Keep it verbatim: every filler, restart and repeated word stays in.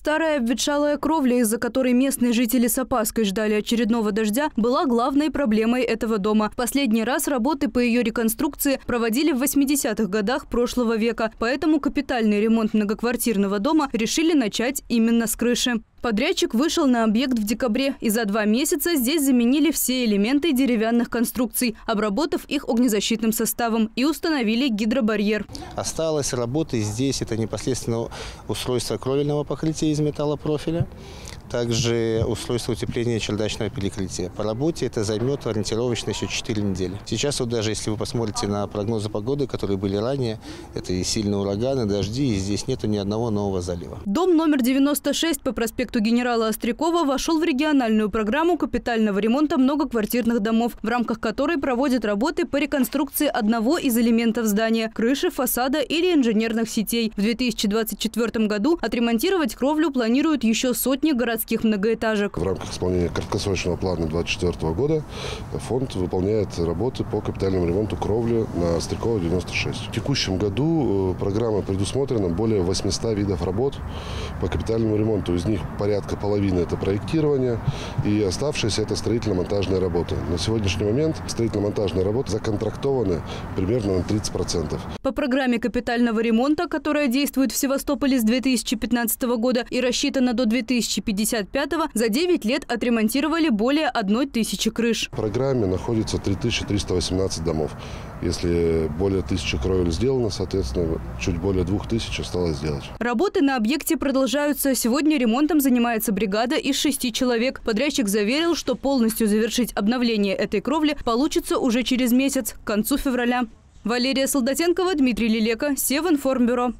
Старая обветшалая кровля, из-за которой местные жители с опаской ждали очередного дождя, была главной проблемой этого дома. Последний раз работы по ее реконструкции проводили в восьмидесятых годах прошлого века, поэтому капитальный ремонт многоквартирного дома решили начать именно с крыши. Подрядчик вышел на объект в декабре, и за два месяца здесь заменили все элементы деревянных конструкций, обработав их огнезащитным составом, и установили гидробарьер. Осталось работы здесь, это непосредственно устройство кровельного покрытия из металлопрофиля, также устройство утепления чердачного перекрытия. По работе это займет ориентировочно еще четыре недели. Сейчас вот даже если вы посмотрите на прогнозы погоды, которые были ранее, это и сильные ураганы, дожди, и здесь нету ни одного нового залива. Дом номер девяносто шесть по проспекту Генерала Острякова вошел в региональную программу капитального ремонта многоквартирных домов, в рамках которой проводят работы по реконструкции одного из элементов здания – крыши, фасада или инженерных сетей. В две тысячи двадцать четвёртом году отремонтировать кровлю планируют еще сотни городских многоэтажек. В рамках исполнения краткосрочного плана две тысячи двадцать четвёртого года фонд выполняет работы по капитальному ремонту кровли на Острякова девяносто шесть. В текущем году программа предусмотрена более восьмисот видов работ по капитальному ремонту. Из них порядка половины – это проектирование, и оставшиеся – это строительно-монтажные работы. На сегодняшний момент строительно-монтажные работы законтрактованы примерно на тридцать процентов. По программе капитального ремонта, которая действует в Севастополе с две тысячи пятнадцатого года и рассчитана до две тысячи пятидесятого, за девять лет отремонтировали более одной тысячи крыш. В программе находится три тысячи триста восемнадцать домов. Если более тысячи кровель сделано, соответственно, чуть более двух тысяч осталось сделать. Работы на объекте продолжаются. Сегодня ремонтом занимается бригада из шести человек. Подрядчик заверил, что полностью завершить обновление этой кровли получится уже через месяц, к концу февраля. Валерия Солдатенкова, Дмитрий Лилека, Севинформбюро.